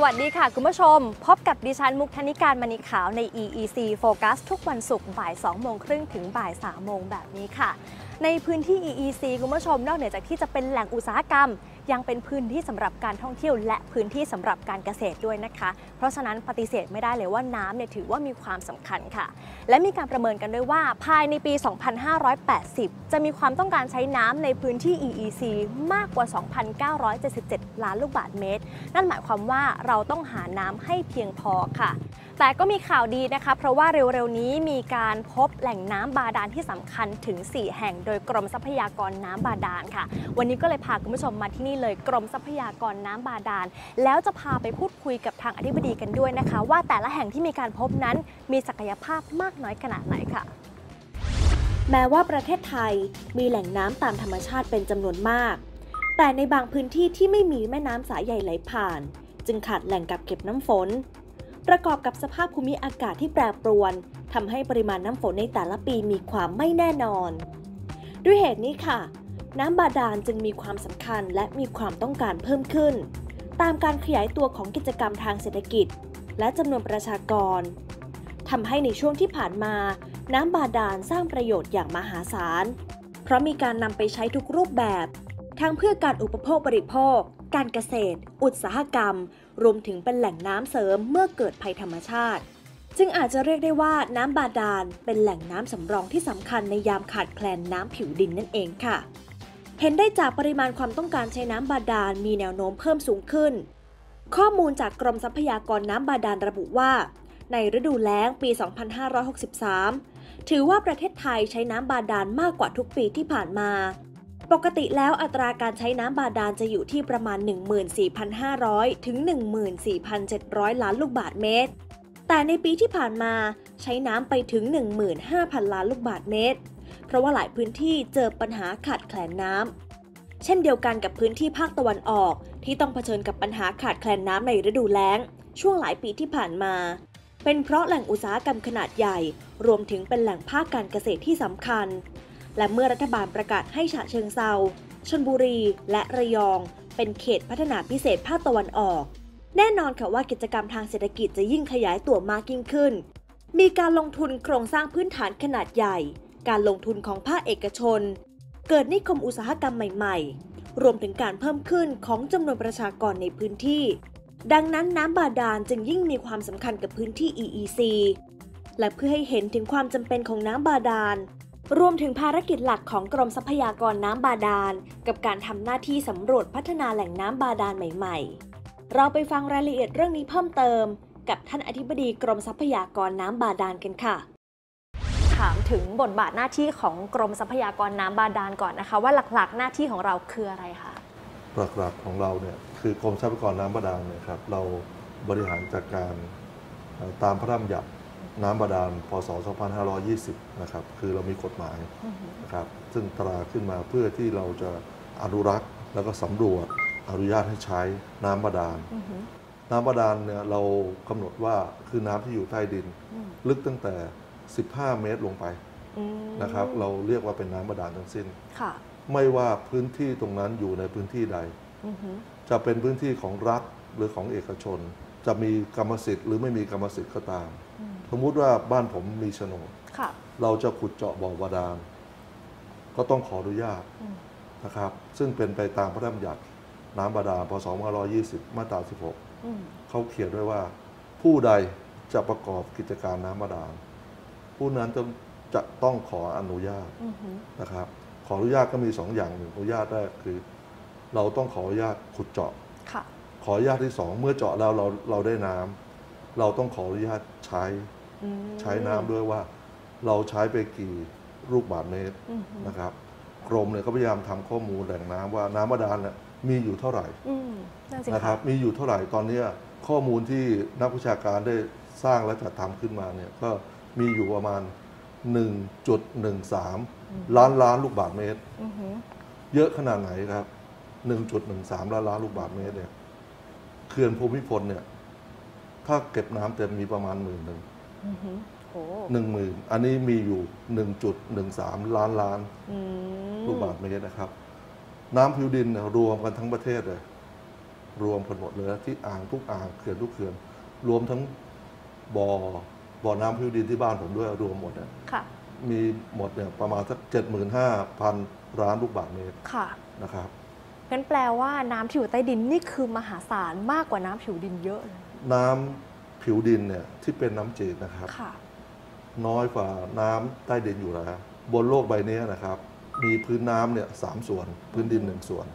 สวัสดีค่ะคุณผู้ชมพบกับดิฉันมุกธนิการมณีขาวใน EEC Focus ทุกวันศุกร์บ่าย 14:30 ถึงบ่าย 15:00 แบบนี้ค่ะในพื้นที่ EEC คุณผู้ชมนอกเหนือจากที่จะเป็นแหล่งอุตสาหกรรมยังเป็นพื้นที่สำหรับการท่องเที่ยวและพื้นที่สำหรับการเกษตรด้วยนะคะเพราะฉะนั้นปฏิเสธไม่ได้เลยว่าน้ำเนี่ยถือว่ามีความสำคัญค่ะและมีการประเมินกันด้วยว่าภายในปี 2580 จะมีความต้องการใช้น้ำในพื้นที่ EEC มากกว่า 2,977 ล้านลูกบาศก์เมตรนั่นหมายความว่าเราต้องหาน้ำให้เพียงพอค่ะแต่ก็มีข่าวดีนะคะเพราะว่าเร็วๆนี้มีการพบแหล่งน้ำบาดาลที่สำคัญถึง 4 แห่งโดยกรมทรัพยากรน้ำบาดาลค่ะวันนี้ก็เลยพาคุณผู้ชมมาที่นี่เลยกรมทรัพยากรน้ำบาดาลแล้วจะพาไปพูดคุยกับทางอธิบดีกันด้วยนะคะว่าแต่ละแห่งที่มีการพบนั้นมีศักยภาพมากน้อยขนาดไหนค่ะแม้ว่าประเทศไทยมีแหล่งน้ำตามธรรมชาติเป็นจำนวนมากแต่ในบางพื้นที่ที่ไม่มีแม่น้ำสายใหญ่ไหลผ่านจึงขาดแหล่งกักเก็บน้ำฝนประกอบกับสภาพภูมิอากาศที่แปรปรวนทำให้ปริมาณน้ำฝนในแต่ละปีมีความไม่แน่นอนด้วยเหตุนี้ค่ะน้ำบาดาลจึงมีความสำคัญและมีความต้องการเพิ่มขึ้นตามการขยายตัวของกิจกรรมทางเศรษฐกิจและจำนวนประชากรทำให้ในช่วงที่ผ่านมาน้ำบาดาลสร้างประโยชน์อย่างมหาศาลเพราะมีการนำไปใช้ทุกรูปแบบทั้งเพื่อการอุปโภคบริโภคการเกษตรอุตสาหกรรมรวมถึงเป็นแหล่งน้ำเสริมเมื่อเกิดภัยธรรมชาติจึงอาจจะเรียกได้ว่าน้ำบาดาลเป็นแหล่งน้ำสำรองที่สำคัญในยามขาดแคลนน้ำผิวดินนั่นเองค่ะเห็นได้จากปริมาณความต้องการใช้น้ำบาดาลมีแนวโน้มเพิ่มสูงขึ้นข้อมูลจากกรมทรัพยากรน้ำบาดาลระบุว่าในฤดูแล้งปี 2563 ถือว่าประเทศไทยใช้น้ำบาดาลมากกว่าทุกปีที่ผ่านมาปกติแล้วอัตราการใช้น้ำบาดาลจะอยู่ที่ประมาณ 14,500 ถึง 14,700 ล้านลูกบาศก์เมตรแต่ในปีที่ผ่านมาใช้น้ำไปถึง 15,000 ล้านลูกบาศก์เมตรเพราะว่าหลายพื้นที่เจอปัญหาขาดแคลนน้ำเช่นเดียวกันกับพื้นที่ภาคตะวันออกที่ต้องเผชิญกับปัญหาขาดแคลนน้ำในฤดูแล้งช่วงหลายปีที่ผ่านมาเป็นเพราะแหล่งอุตสาหกรรมขนาดใหญ่รวมถึงเป็นแหล่งภาคการเกษตรที่สำคัญและเมื่อรัฐบาลประกาศให้ฉะเชิงเทราชลบุรีและระยองเป็นเขตพัฒนาพิเศษภาคตะวันออกแน่นอนค่ะว่ากิจกรรมทางเศรษฐกิจจะยิ่งขยายตัวมากยิ่งขึ้นมีการลงทุนโครงสร้างพื้นฐานขนาดใหญ่การลงทุนของภาคเอกชนเกิดนิคมอุตสาหกรรมใหม่ๆรวมถึงการเพิ่มขึ้นของจำนวนประชากรในพื้นที่ดังนั้นน้ำบาดาลจึงยิ่งมีความสำคัญกับพื้นที่ EEC และเพื่อให้เห็นถึงความจำเป็นของน้ำบาดาลรวมถึงภารกิจหลักของกรมทรัพยากรน้ำบาดาลกับการทำหน้าที่สำรวจพัฒนาแหล่งน้ำบาดาลใหม่ๆเราไปฟังรายละเอียดเรื่องนี้เพิ่มเติมกับท่านอธิบดีกรมทรัพยากรน้ำบาดาลกันค่ะถามถึงบทบาทหน้าที่ของกรมทรัพยากรน้ำบาดาลก่อนนะคะว่าหลักๆหน้าที่ของเราคืออะไรคะหลักๆของเราเนี่ยคือกรมทรัพยากรน้ำบาดาลเนี่ยครับเราบริหารจัดการตามพระราชบัญญัติน้ำบาดาลพ.ศ. 2520 นะครับคือเรามีกฎหมายนะครับซึ่งตราขึ้นมาเพื่อที่เราจะอนุรักษ์แล้วก็สำรวจอนุญาตให้ใช้น้ำบาดาลน้ำบาดาลเนี่ยเรากำหนดว่าคือน้ำที่อยู่ใต้ดินลึกตั้งแต่15 เมตรลงไปนะครับเราเรียกว่าเป็นน้ำบาดาลทั้งสิ้นไม่ว่าพื้นที่ตรงนั้นอยู่ในพื้นที่ใดจะเป็นพื้นที่ของรัฐหรือของเอกชนจะมีกรรมสิทธิ์หรือไม่มีกรรมสิทธิ์ก็ตามสมมุติว่าบ้านผมมีโฉนดเราจะขุดเจาะบ่อบาดาลก็ต้องขออนุญาตนะครับซึ่งเป็นไปตามพระราชบัญญัติน้ำบาดาลพ.ศ. 2520 มาตรา 16 เขาเขียนไว้ว่าผู้ใดจะประกอบกิจการน้ำบาดาลผู้นั้นจะต้องขออนุญาตนะครับขออนุญาตก็มี2อย่างหนึ่งอนุญาตแรกคือเราต้องขออนุญาตขุดเจาะขออนุญาตที่2เมื่อเจาะแล้วเราได้น้ำเราต้องขออนุญาตใช้น้ำด้วยว่าเราใช้ไปกี่ลูกบาศก์เมตรนะครับกรมเนี่ยก็พยายามทำข้อมูลแหล่งน้ำว่าน้ำบาดาลเนี่ยมีอยู่เท่าไหร่นะครับมีอยู่เท่าไหร่ตอนนี้ข้อมูลที่นักวิชาการได้สร้างและจัดทำขึ้นมาเนี่ยก็มีอยู่ประมาณ 1.13 ล้านลูกบาศก์เมตรเยอะขนาดไหนครับ 1.13 ล้านลูกบาศก์เมตรเนี่ยเขื่อนภูมิพลเนี่ยถ้าเก็บน้ำเต็มมีประมาณ10,000 อันนี้มีอยู่ 1.13 ล้านลูกบาศก์เมตรนะครับน้ำผิวดินรวมกันทั้งประเทศเลย รวมผลหมดเลยที่อ่างทุกอ่างเขื่อนทุกเขื่อนรวมทั้งบ่อน้ำพิวดินที่บ้านผมด้วยรวมหมดเนี่ยมีหมดเนี่ยประมาณสัก 75,000 ล้านลูกบาศก์เมตรนะครับงั้นแปลว่าน้ำที่อยู่ใต้ดินนี่คือมหาศาลมากกว่าน้ำผิวดินเยอะน้ำผิวดินเนี่ยที่เป็นน้ำจืดนะครับน้อยกว่าน้ำใต้ดินอยู่แล้วบนโลกใบนี้นะครับมีพื้นน้ำเนี่ย3ส่วนพื้นดิน1ส่วน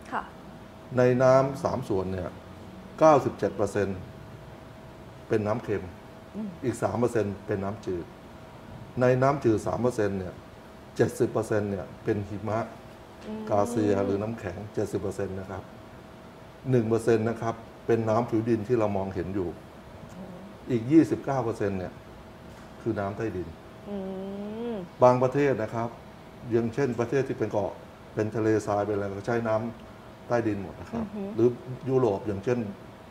ในน้ำ3ส่วนเนี่ย 97% เป็นน้ำเค็มอีก 3% เป็นน้ำจืดในน้ำจืด 3% เนี่ย 70% เนี่ยเป็นหิมะกาเซียหรือน้ำแข็ง 70% นะครับ 1% นะครับเป็นน้ำผิวดินที่เรามองเห็นอยู่อีก 29% เนี่ยคือน้ำใต้ดินบางประเทศนะครับอย่างเช่นประเทศที่เป็นเกาะเป็นทะเลทรายเป็นอะไรก็ใช้น้ำใต้ดินหมดนะครับหรือยุโรปอย่างเช่น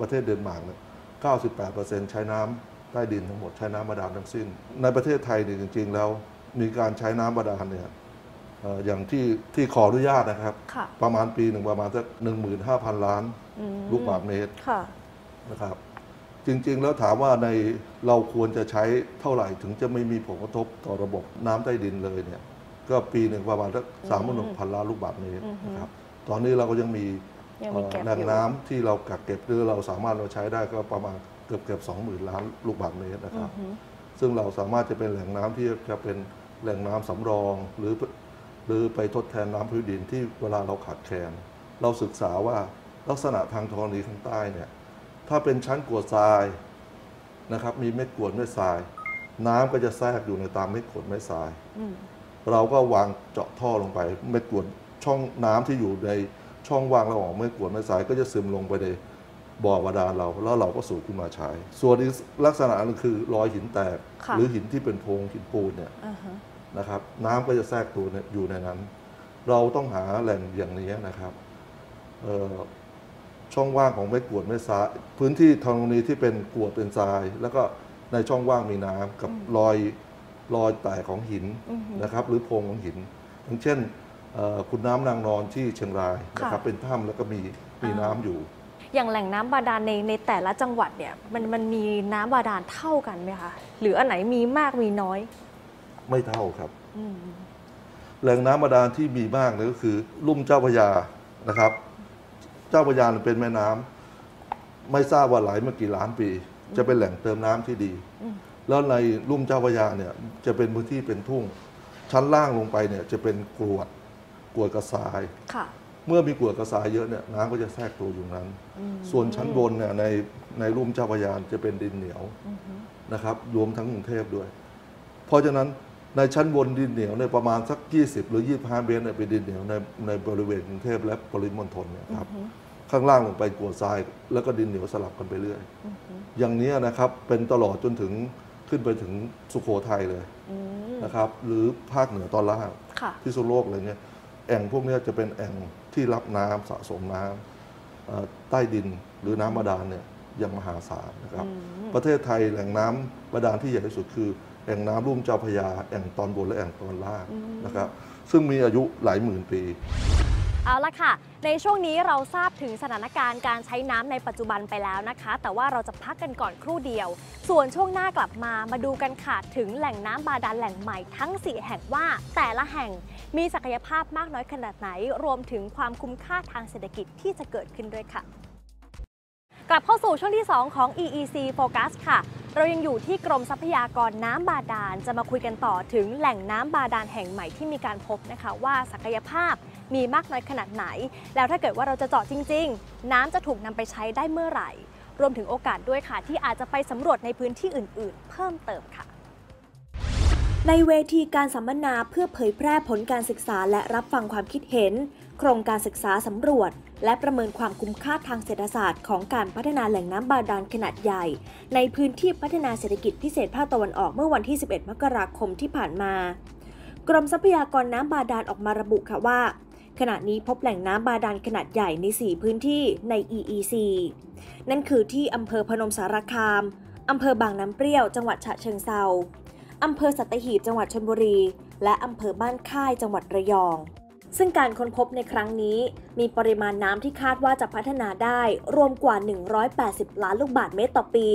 ประเทศเดนมาร์กเนี่ย 98% ใช้น้ำใต้ดินทั้งหมดใช้น้ำบาดาลทั้งสิ้นในประเทศไทยเนี่ยจริงๆแล้วมีการใช้น้ำบาดาลเนี่ยอย่างที่ขออนุญาตนะครับประมาณปีหนึ่งประมาณสัก 15,000 ล้านลูกบาศก์เมตรนะครับจริงๆแล้วถามว่าในเราควรจะใช้เท่าไหร่ถึงจะไม่มีผลกระทบต่อระบบน้ำใต้ดินเลยเนี่ยก็ปีหนึ่งประมาณสัก 36,000 ล้านลูกบาศก์เมตรนะครับตอนนี้เราก็ยังมีแหล่งน้ำที่เรากักเก็บหรือเราสามารถเราใช้ได้ก็ประมาณเกือบ 20,000 ล้านลูกบาศก์เมตรนะครับซึ่งเราสามารถจะเป็นแหล่งน้ำที่จะเป็นแหล่งน้ำสำรองหรือไปทดแทนน้ำพื้นดินที่เวลาเราขาดแคลนเราศึกษาว่าลักษณะทางธรณีข้างใต้เนี่ยถ้าเป็นชั้นกรวดทรายนะครับมีเม็ดกรวดเม็ดทรายน้ำก็จะแทรกอยู่ในตามเม็ดกรวดเม็ดทรายเราก็วางเจาะท่อลงไปเม็ดกรวดช่องน้ำที่อยู่ในช่องว่างระหว่างเม็ดกรวดเม็ดทรายก็จะซึมลงไปในบ่อบาดาลเราแล้วเราก็สูบขึ้นมาใช้ส่วนลักษณะนึงคือรอยหินแตกหรือหินที่เป็นโพรงหินปูนเนี่ยนะครับน้ำก็จะแทรกตัวอยู่ในนั้นเราต้องหาแหล่งอย่างนี้นะครับช่องว่างของเม็ดกรวดเม็ดทรายพื้นที่ธรณีที่เป็นกรวดเป็นทรายแล้วก็ในช่องว่างมีน้ำกับรอยแตกของหินนะครับหรือโพรงของหินอย่างเช่นขุนน้ำนางนอนที่เชียงรายนะครับเป็นถ้ำแล้วก็มีน้ำอยู่อย่างแหล่งน้ำบาดาลในแต่ละจังหวัดเนี่ยมันมีน้ำบาดาลเท่ากันไหมคะหรืออันไหนมีมากมีน้อยไม่เท่าครับแหล่งน้ำบาดาลที่มีมากเลยก็คือลุ่มเจ้าพระยานะครับเจ้าพระยาเป็นแม่น้ำไม่ทราบว่าไหลมากี่ล้านปีจะเป็นแหล่งเติมน้ำที่ดีแล้วในลุ่มเจ้าพระยาเนี่ยจะเป็นพื้นที่เป็นทุ่งชั้นล่างลงไปเนี่ยจะเป็นกรวดกระสายเมื่อมีกรวดกระสายเยอะเนี่ยน้ำก็จะแทรกตัวอยู่นั้นส่วนชั้นบนเนี่ยในลุ่มเจ้าพระยาจะเป็นดินเหนียวนะครับรวมทั้งกรุงเทพด้วยเพราะฉะนั้นในชั้นบนดินเหนียวในประมาณสัก20หรือ25เมตรเป็นดินเหนียวในบริเวณกรุงเทพและปริมณฑลนะครับข้างล่างลงไปกรวดทรายแล้วก็ดินเหนียวสลับกันไปเรื่อยอย่างนี้นะครับเป็นตลอดจนถึงขึ้นไปถึงสุโขทัยเลยนะครับหรือภาคเหนือตอนล่างพิษณุโลกอะไรเงี้ยแอ่งพวกนี้จะเป็นแอ่งที่รับน้ำสะสมน้ำใต้ดินหรือน้ำบาดาลเนี่ยอย่างมหาศาลนะครับประเทศไทยแหล่งน้ำบาดาลที่ใหญ่ที่สุดคือแอ่งน้ำลุ่มเจ้าพระยาแอ่งตอนบนและแอ่งตอนล่างนะครับซึ่งมีอายุหลายหมื่นปีเอาละค่ะในช่วงนี้เราทราบถึงสถานการณ์การใช้น้ำในปัจจุบันไปแล้วนะคะแต่ว่าเราจะพักกันก่อนครู่เดียวส่วนช่วงหน้ากลับมาดูกันค่ะถึงแหล่งน้ำบาดาลแหล่งใหม่ทั้ง4แห่งว่าแต่ละแห่งมีศักยภาพมากน้อยขนาดไหนรวมถึงความคุ้มค่าทางเศรษฐกิจที่จะเกิดขึ้นด้วยค่ะกลับเข้าสู่ช่วงที่2ของ EEC Focus ค่ะเรายังอยู่ที่กรมทรัพยากรน้ำบาดาลจะมาคุยกันต่อถึงแหล่งน้ำบาดาลแห่งใหม่ที่มีการพบนะคะว่าศักยภาพมีมากน้อยขนาดไหนแล้วถ้าเกิดว่าเราจะเจาะจริงๆน้ำจะถูกนำไปใช้ได้เมื่อไหร่รวมถึงโอกาสด้วยค่ะที่อาจจะไปสำรวจในพื้นที่อื่นๆเพิ่มเติมค่ะในเวทีการสัมมนาเพื่อเผยแพร่ผลการศึกษาและรับฟังความคิดเห็นโครงการศึกษาสำรวจและประเมินความคุ้มค่าทางเศรษฐศาสตร์ของการพัฒนาแหล่งน้ำบาดาลขนาดใหญ่ในพื้นที่พัฒนาเศรษฐกิจพิเศษภาคตะวันออกเมื่อวันที่11มกราคมที่ผ่านมากรมทรัพยากรน้ำบาดาลออกมาระบุค่ะว่าขณะนี้พบแหล่งน้ำบาดาลขนาดใหญ่ใน4พื้นที่ใน EEC นั่นคือที่อำเภอพนมสารคามอำเภอบางน้ำเปรี้ยวจังหวัดฉะเชิงเทราอำเภอสัตหีบจังหวัดชลบุรีและอำเภอบ้านค่ายจังหวัดระยอง ซึ่งการค้นพบในครั้งนี้มีปริมาณน้ำที่คาดว่าจะพัฒนาได้รวมกว่า180ล้านลูกบาศก์เมตรต่อปี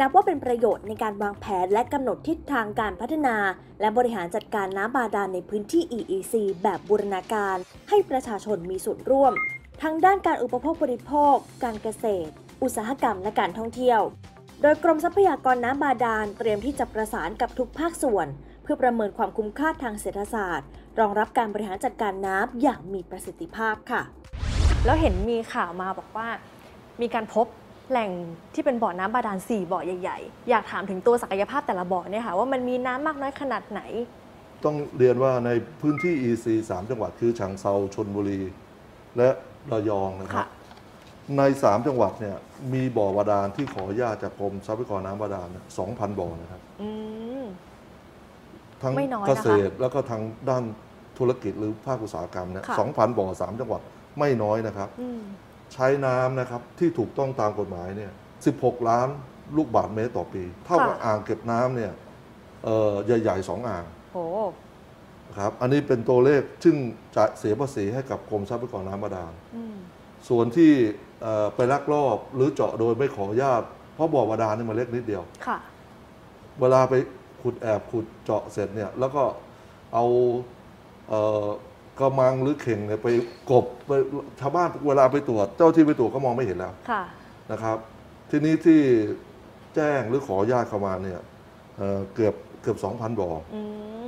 นับว่าเป็นประโยชน์ในการวางแผนและกำหนดทิศทางการพัฒนาและบริหารจัดการน้ำบาดาลในพื้นที่ EEC แบบบูรณาการให้ประชาชนมีส่วนร่วมทั้งด้านการอุปโภคบริโภคการเกษตรอุตสาหกรรมและการท่องเที่ยวโดยกรมทรัพยากรน้ำบาดาลเตรียมที่จะประสานกับทุกภาคส่วนเพื่อประเมินความคุ้มค่าทางเศรษฐศาสตร์รองรับการบริหารจัดการน้ำอย่างมีประสิทธิภาพค่ะแล้วเห็นมีข่าวมาบอกว่ามีการพบแหล่งที่เป็นบ่อน้ำบาดาล4บ่อใหญ่ๆอยากถามถึงตัวศักยภาพแต่ละบ่อเนี่ยค่ะว่ามันมีน้ำมากน้อยขนาดไหนต้องเรียนว่าในพื้นที่ EEC 3 จังหวัดคือฉะเชิงเทราชลบุรีและระยองนะครับใน3จังหวัดเนี่ยมีบ่อบาดาลที่ขออนุญาตจากกรมทรัพยากรน้ำบาดาล 2,000 บ่อนะครับทั้งเกษตรแล้วก็ทางด้านธุรกิจหรือภาคอุตสาหกรรมเนี่ย 2,000 บ่อ3จังหวัดไม่น้อยนะครับใช้น้ำนะครับที่ถูกต้องตามกฎหมายเนี่ย16ล้านลูกบาศก์เมตรต่อปีเท่ากับอ่างเก็บน้ำเนี่ยใหญ่ๆ2อ่างครับอันนี้เป็นตัวเลขซึ่งจะเสียภาษีให้กับกรมทรัพยากรน้ำบาดาลส่วนที่ไปลักลอบหรือเจาะโดยไม่ขออนุญาตเพราะบ่อบาดาลนี่มันเล็กนิดเดียวเวลาไปขุดแอบขุดเจาะเสร็จเนี่ยแล้วก็เอากระมังหรือเข่งเนี่ยไปกบไปชาวบ้านเวลาไปตรวจเจ้าที่ไปตรวจก็มองไม่เห็นแล้วนะครับทีนี้ที่แจ้งหรือขออนุญาตเข้ามาเนี่ยเกือบ 2,000 บ่อ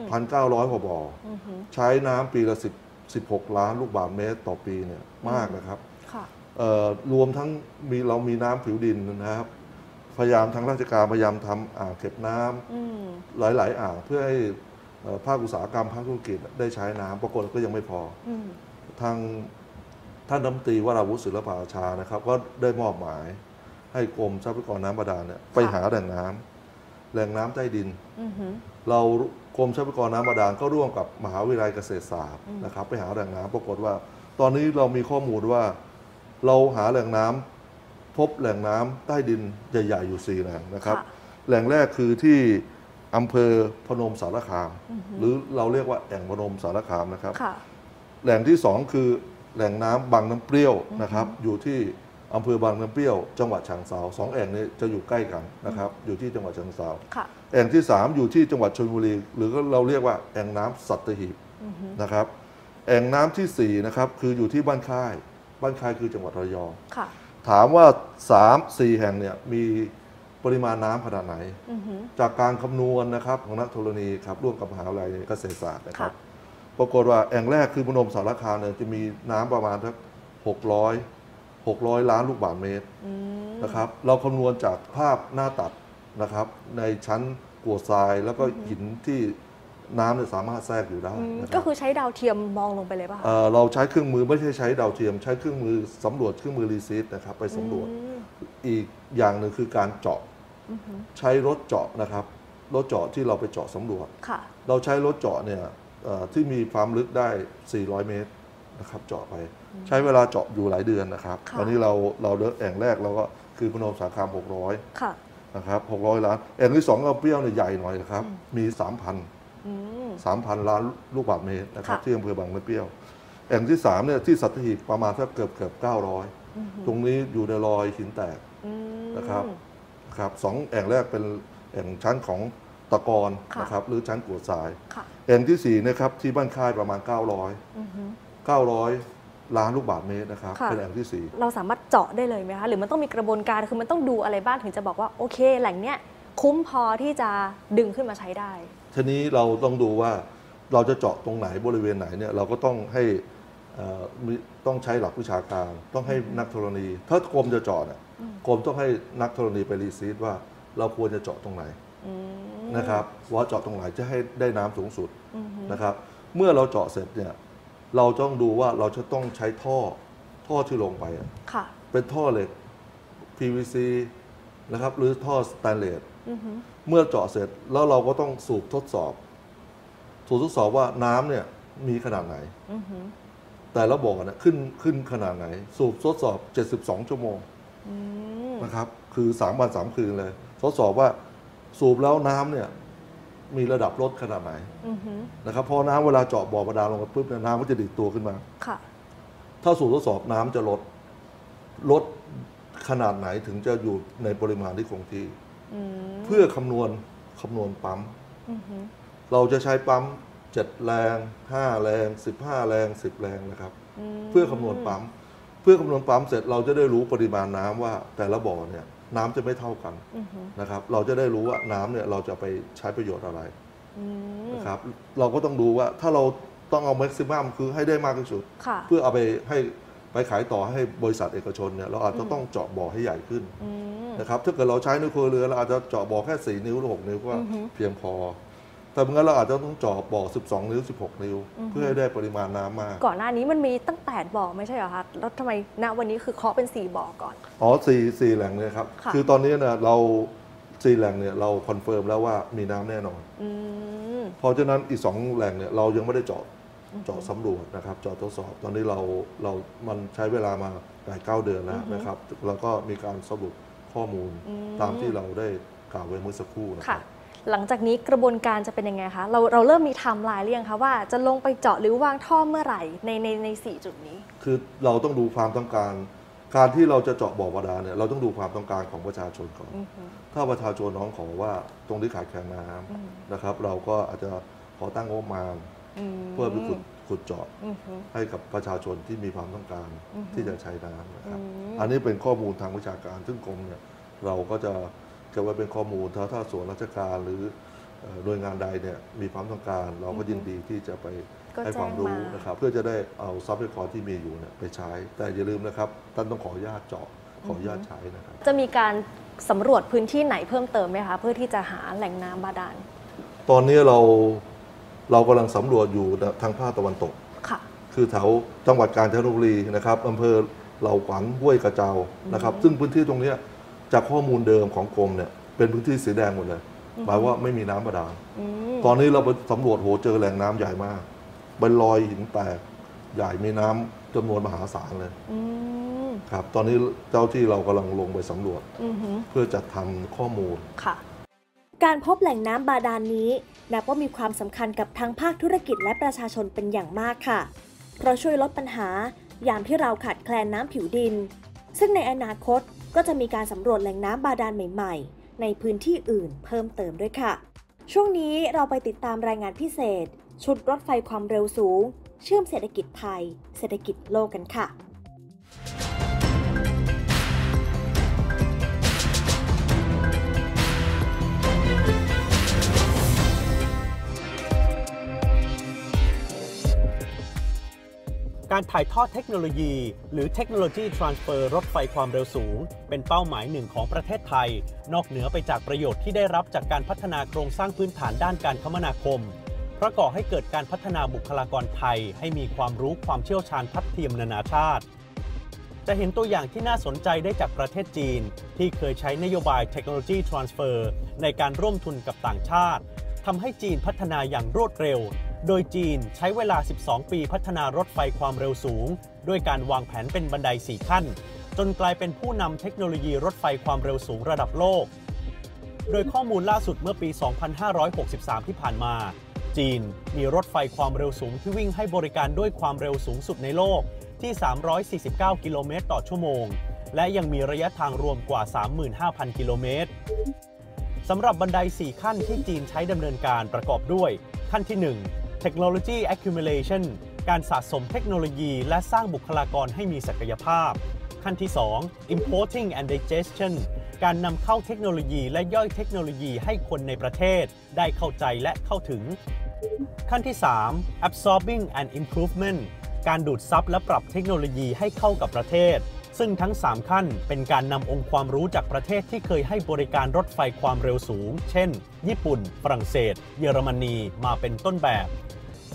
1,900 กว่าบ่อใช้น้ำปีละ16ล้านลูกบาศก์เมตรต่อปีเนี่ยมากนะครับรวมทั้งเรามีน้ำผิวดินนะครับพยายามทางราชการพยายามทำอ่างเก็บน้ำหลายๆอ่างเพื่อให้ภาคอุตสาหกรรมภาคธุรกิจได้ใช้น้ำปรากฏก็ยังไม่พอทางท่านรัฐมนตรีวราวุธศิลปอาชานะครับก็ได้มอบหมายให้กรมทรัพยากรน้ำบาดาลเนี่ยไปหาแหล่งน้ำใต้ดินเรากรมทรัพยากรน้ำบาดาลก็ร่วมกับมหาวิทยาลัยเกษตรศาสตร์นะครับไปหาแหล่งน้ำปรากฏว่าตอนนี้เรามีข้อมูลว่าเราหาแหล่งน้ำพบแหล่งน้ำใต้ดินใหญ่ๆอยู่4แหล่งนะครับแหล่งแรกคือที่อำเภอพนมสารคามหรือเราเรียกว่าแอ่งพนมสารคามนะครับแหล่งที่2คือแหล่งน้ำบางน้ำเปรี้ยวนะครับอยู่ที่อำเภอบางน้ำเปรี้ยวจังหวัดฉะเชิงเทรา2แอ่งนี้จะอยู่ใกล้กันนะครับอยู่ที่จังหวัดฉะเชิงเทราแอ่งที่3อยู่ที่จังหวัดชลบุรีหรือเราเรียกว่าแอ่งน้ำสัตหีบนะครับแอ่งน้ำที่4นะครับคืออยู่ที่บ้านค่ายคือจังหวัดระยองถามว่า 3-4 แห่งเนี่ยมีปริมาณน้ำขนาดไหนจากการคำนวณนะครับของนักธรณีครับร่วมกับมหาวิทยาลัยเกษตรศาสตร์นะครับปรากฏว่าแอ่งแรกคือพนมสารคามเนี่ยจะมีน้ำประมาณสัก600ล้านลูกบาศก์เมตรนะครับเราคำนวณจากภาพหน้าตัดนะครับในชั้นกัวทรายแล้วก็หินที่น้ำเนี่ยสามารถแทรกอยู่ได้ก็คือใช้ดาวเทียมมองลงไปเลยป่ะเราใช้เครื่องมือไม่ใช่ใช้ดาวเทียมใช้เครื่องมือสำรวจเครื่องมือรีซีสนะครับไปสำรวจอีกอย่างหนึ่งคือการเจาะใช้รถเจาะนะครับรถเจาะที่เราไปเจาะสำรวจเราใช้รถเจาะเนี่ยที่มีความลึกได้400เมตรนะครับเจาะไปใช้เวลาเจาะอยู่หลายเดือนนะครับตอนนี้เราเลือกแอ่งแรกเราก็คือพนมสารคาม600นะครับ600ล้านแอ่งที่2เราเปรี้ยวเนี่ยใหญ่หน่อยนะครับมี3,000 ล้านลูกบาศก์เมตรนะครับที่อำเภอบางน้ำเปรี้ยวแอ่งที่3เนี่ยที่สัตหีบประมาณสักเกือบ900ตรงนี้อยู่ในรอยหินแตกนะครับ2แอ่งแรกเป็นแอ่งชั้นของตะกอนนะครับหรือชั้นกัวทรายแอ่งที่4นะครับที่บ้านค่ายประมาณ900ล้านลูกบาศก์เมตรนะครับเป็นแอ่งที่4เราสามารถเจาะได้เลยไหมคะหรือมันต้องมีกระบวนการคือมันต้องดูอะไรบ้างถึงจะบอกว่าโอเคแหล่งเนี้ยคุ้มพอที่จะดึงขึ้นมาใช้ได้ทีนี้เราต้องดูว่าเราจะเจาะตรงไหนบริเวณไหนเนี่ยเราก็ต้องให้ต้องใช้หลักวิชาการต้องให้นักธรณีถ้ากรมจะเจาะเนี่ยกรมต้องให้นักธรณีไปรีซีสว่าเราควรจะเจาะตรงไหนนะครับว่าเจาะตรงไหนจะให้ได้น้ำสูงสุดนะครับเมื่อเราเจาะเสร็จเนี่ยเราต้องดูว่าเราจะต้องใช้ท่อที่ลงไปเป็นท่อเหล็ก PVC นะครับหรือท่อสแตนเลสเมื่อเจาะเสร็จแล้วเราก็ต้องสูบทดสอบว่าน้ำเนี่ยมีขนาดไหนแต่ละบ่อเนี่ยขึ้นขนาดไหนสูบทดสอบ72ชั่วโมงนะครับคือ3วัน3คืนเลยทดสอบว่าสูบแล้วน้ำเนี่ย มีระดับลดขนาดไหนนะครับเพราะน้ำเวลาเจาะบ่อประดาลงไปปุ๊บน้ำก็จะดิ่งตัวขึ้นมาค่ะถ้าสูตรทดสอบน้ำจะลดขนาดไหนถึงจะอยู่ในปริมาณที่คงที่เพื่อคำนวณปั๊มเราจะใช้ปั๊ม7แรง5แรง15แรง10แรงนะครับเพื่อคำนวณปั๊มเสร็จเราจะได้รู้ปริมาณน้ำว่าแต่ละบ่อเนี่ยน้ำจะไม่เท่ากันนะครับเราจะได้รู้ว่าน้ำเนี่ยเราจะไปใช้ประโยชน์อะไรนะครับเราก็ต้องดูว่าถ้าเราต้องเอาแม็กซิมัมคือให้ได้มากที่สุดเพื่อเอาไปให้ไปขายต่อให้บริษัทเอกชนเนี่ยเราอาจจะต้องเจาะบ่อให้ใหญ่ขึ้นนะครับถ้าเกิดเราใช้นิ้วครัวเรือนเราอาจจะเจาะบ่อแค่4นิ้วหรือ6นิ้วก็เพียงพอแต่เมื่อเราอาจจะต้องเจาะบ่อ12นิ้ว16นิ้วเพื่อให้ได้ปริมาณน้ำมากก่อนหน้านี้มันมีตั้ง8บ่อไม่ใช่เหรอคะแล้วทำไมณวันนี้คือเคาะเป็น4บ่อก่อนอ๋อสี่แหล่งเลยครับคือตอนนี้เนี่ยเรา4แหล่งเนี่ยเราคอนเฟิร์มแล้วว่ามีน้ำแน่นอนเพราะฉะนั้นอีก2แหล่งเนี่ยเรายังไม่ได้เจาะสำรวจนะครับเจาะทดสอบตอนนี้เรามันใช้เวลามาหลาย9เดือนแล้วนะครับแล้วก็มีการสรุปข้อมูลตามที่เราได้กล่าวไว้เมื่อสักครู่นะครับหลังจากนี้กระบวนการจะเป็นยังไงคะเราเริ่มมีไทม์ไลน์หรือยังคะว่าจะลงไปเจาะหรือวางท่อเมื่อไหร่ใน4จุดนี้คือเราต้องดูความต้องการที่เราจะเจาะบ่อประดาเนี่ยเราต้องดูความต้องการของประชาชนก่อนถ้าประชาชนน้องขอว่าตรงที่ขาดแคลนน้ำนะครับเราก็อาจจะขอตั้งงบประมาณเพื่อไปขุดเจาะให้กับประชาชนที่มีความต้องการที่จะใช้น้ำนะครับอันนี้เป็นข้อมูลทางวิชาการซึ่งกรมเนี่ยเราก็จะเก็บไว้เป็นข้อมูลถ้าส่วนราชการหรือหน่วยงานใดเนี่ยมีความต้องการเราก็ยินดีที่จะไปให้ความรู้นะครับเพื่อจะได้เอาทรัพยากรที่มีอยู่เนี่ยไปใช้แต่อย่าลืมนะครับท่านต้องขออนุญาตเจาะขออนุญาตใช้นะครับจะมีการสำรวจพื้นที่ไหนเพิ่มเติมไหมคะเพื่อที่จะหาแหล่งน้ำบาดาลตอนนี้เรากำลังสำรวจอยู่ทางภาคตะวันตกค่ะคือแถวจังหวัดกาญจนบุรีนะครับอำเภอเหล่าขวัญห้วยกระเจานะครับซึ่งพื้นที่ตรงนี้จากข้อมูลเดิมของกรมเนี่ยเป็นพื้นที่สีแดงหมดเลยหมายว่าไม่มีน้ำบาดาลตอนนี้เราไปสำรวจโหเจอแหล่งน้ำใหญ่มากเป็นรอยหินแตกใหญ่มีน้ำจำนวนมหาศาลเลยครับตอนนี้เจ้าที่เรากำลังลงไปสำรวจเพื่อจัดทำข้อมูลค่ะการพบแหล่งน้ำบาดาลนี้นับว่ามีความสำคัญกับทั้งภาคธุรกิจและประชาชนเป็นอย่างมากค่ะเพราะช่วยลดปัญหายามที่เราขาดแคลนน้ำผิวดินซึ่งในอนาคตก็จะมีการสำรวจแหล่งน้ำบาดาลใหม่ๆในพื้นที่อื่นเพิ่มเติมด้วยค่ะช่วงนี้เราไปติดตามรายงานพิเศษชุดรถไฟความเร็วสูงเชื่อมเศรษฐกิจไทยเศรษฐกิจโลกกันค่ะการถ่ายทอดเทคโนโลยีหรือ Technology Transfer รถไฟความเร็วสูงเป็นเป้าหมายหนึ่งของประเทศไทยนอกเหนือไปจากประโยชน์ที่ได้รับจากการพัฒนาโครงสร้างพื้นฐานด้านการคมนาคมเพราะก่อให้เกิดการพัฒนาบุคลากรไทยให้มีความรู้ความเชี่ยวชาญทัดเทียมนานาชาติจะเห็นตัวอย่างที่น่าสนใจได้จากประเทศจีนที่เคยใช้นโยบาย Technology Transfer ในการร่วมทุนกับต่างชาติทำให้จีนพัฒนาอย่างรวดเร็วโดยจีนใช้เวลา 12 ปีพัฒนารถไฟความเร็วสูงด้วยการวางแผนเป็นบันได 4 ขั้นจนกลายเป็นผู้นำเทคโนโลยีรถไฟความเร็วสูงระดับโลกโดยข้อมูลล่าสุดเมื่อปี 2563 ที่ผ่านมาจีนมีรถไฟความเร็วสูงที่วิ่งให้บริการด้วยความเร็วสูงสุดในโลกที่ 349 กิโลเมตรต่อชั่วโมงและยังมีระยะทางรวมกว่า 35,000 กิโลเมตรสำหรับบันได 4 ขั้นที่จีนใช้ดำเนินการประกอบด้วยขั้นที่ 1Technology Accumulation การสะสมเทคโนโลยีและสร้างบุคลากรให้มีศักยภาพขั้นที่ 2 Importing and Digestion การนำเข้าเทคโนโลยีและย่อยเทคโนโลยีให้คนในประเทศได้เข้าใจและเข้าถึงขั้นที่ 3 Absorbing and Improvement การดูดซับและปรับเทคโนโลยีให้เข้ากับประเทศซึ่งทั้ง3ขั้นเป็นการนำองค์ความรู้จากประเทศที่เคยให้บริการรถไฟความเร็วสูงเช่นญี่ปุ่นฝรั่งเศสเยอรมนีมาเป็นต้นแบบ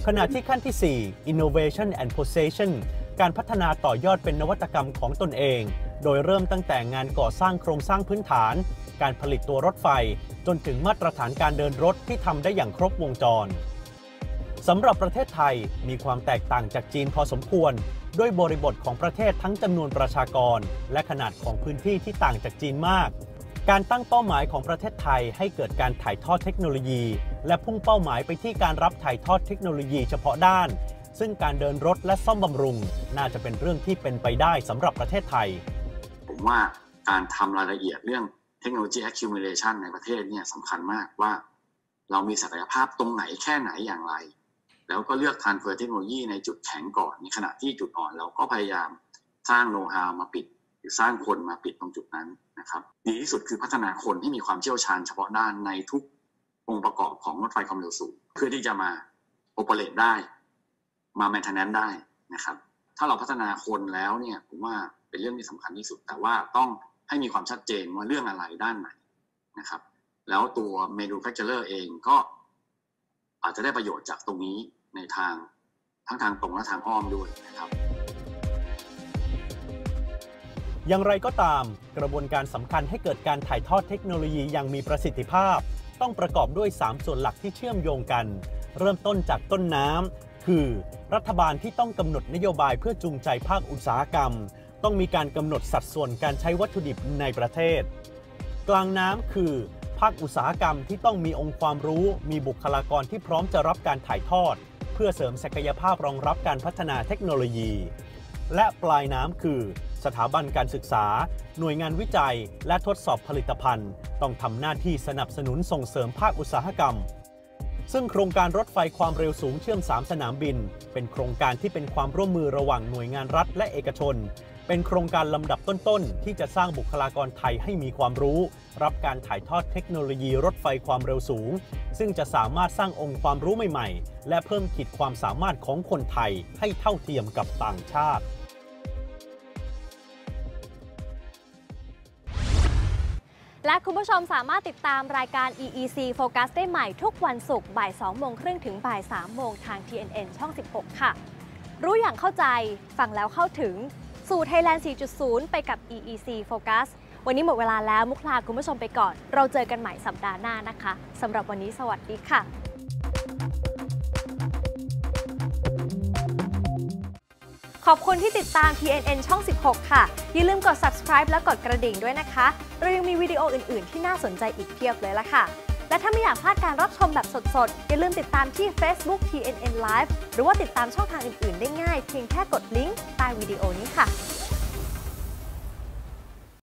ขณะที่ขั้นที่ 4 Innovation and Possession การพัฒนาต่อยอดเป็นนวัตกรรมของตนเองโดยเริ่มตั้งแต่งานก่อสร้างโครงสร้างพื้นฐานการผลิตตัวรถไฟจนถึงมาตรฐานการเดินรถที่ทำได้อย่างครบวงจรสำหรับประเทศไทยมีความแตกต่างจากจีนพอสมควรด้วยบริบทของประเทศทั้งจำนวนประชากรและขนาดของพื้นที่ที่ต่างจากจีนมากการตั้งเป้าหมายของประเทศไทยให้เกิดการถ่ายทอดเทคโนโลยี และพุ่งเป้าหมายไปที่การรับถ่ายทอดเทคโนโลยีเฉพาะด้านซึ่งการเดินรถและซ่อมบำรุงน่าจะเป็นเรื่องที่เป็นไปได้สำหรับประเทศไทยผมว่าการทำรายละเอียดเรื่องเทคโนโลยี accumulation ในประเทศเนี่ยสำคัญมากว่าเรามีศักยภาพตรงไหนแค่ไหนอย่างไรแล้วก็เลือก transfer เทคโนโลยีในจุดแข็งก่อนในขณะที่จุดอ่อนเราก็พยายามสร้าง know-how มาปิดหรือสร้างคนมาปิดตรงจุดนั้นนะครับดีที่สุดคือพัฒนาคนให้มีความเชี่ยวชาญเฉพาะด้านในทุกองค์ประกอบของรถไฟความเร็วสูงเพื่อที่จะมา operate ได้มา maintenance ได้นะครับถ้าเราพัฒนาคนแล้วเนี่ยผมว่าเป็นเรื่องที่สำคัญที่สุดแต่ว่าต้องให้มีความชัดเจนว่าเรื่องอะไรด้านไหนนะครับแล้วตัว manufacturer เองก็อาจจะได้ประโยชน์จากตรงนี้ในทางทั้งทางตรงและทางอ้อมด้วยนะครับอย่างไรก็ตามกระบวนการสำคัญให้เกิดการถ่ายทอดเทคโนโลยีอย่างมีประสิทธิภาพต้องประกอบด้วย3ส่วนหลักที่เชื่อมโยงกันเริ่มต้นจากต้นน้ำคือรัฐบาลที่ต้องกำหนดนโยบายเพื่อจูงใจภาคอุตสาหกรรมต้องมีการกำหนดสัดส่วนการใช้วัตถุดิบในประเทศกลางน้ำคือภาคอุตสาหกรรมที่ต้องมีองค์ความรู้มีบุคลากรที่พร้อมจะรับการถ่ายทอดเพื่อเสริมศักยภาพรองรับการพัฒนาเทคโนโลยีและปลายน้ำคือสถาบันการศึกษาหน่วยงานวิจัยและทดสอบผลิตภัณฑ์ต้องทำหน้าที่สนับสนุนส่งเสริมภาคอุตสาหกรรมซึ่งโครงการรถไฟความเร็วสูงเชื่อม3 สนามบินเป็นโครงการที่เป็นความร่วมมือระหว่างหน่วยงานรัฐและเอกชนเป็นโครงการลำดับต้นๆที่จะสร้างบุคลากรไทยให้มีความรู้รับการถ่ายทอดเทคโนโลยีรถไฟความเร็วสูงซึ่งจะสามารถสร้างองค์ความรู้ใหม่ๆและเพิ่มขีดความสามารถของคนไทยให้เท่าเทียมกับต่างชาติและคุณผู้ชมสามารถติดตามรายการ EEC Focus ได้ใหม่ทุกวันศุกร์บ่าย 14:30 น.ถึงบ่าย 15:00 น.ทาง TNN ช่อง 16 ค่ะรู้อย่างเข้าใจฟังแล้วเข้าถึงสู่ Thailand 4.0 ไปกับ EEC Focus วันนี้หมดเวลาแล้วมุกลาคุณผู้ชมไปก่อนเราเจอกันใหม่สัปดาห์หน้านะคะสำหรับวันนี้สวัสดีค่ะขอบคุณที่ติดตาม TNN ช่อง 16 ค่ะอย่าลืมกด subscribe และกดกระดิ่งด้วยนะคะเรายังมีวิดีโออื่นๆที่น่าสนใจอีกเพียบเลยล่ะค่ะและถ้าไม่อยากพลาดการรับชมแบบสดๆอย่าลืมติดตามที่ Facebook TNN Live หรือว่าติดตามช่องทางอื่นๆได้ง่ายเพียงแค่กดลิงก์ใต้วิดีโอนี้ค่ะ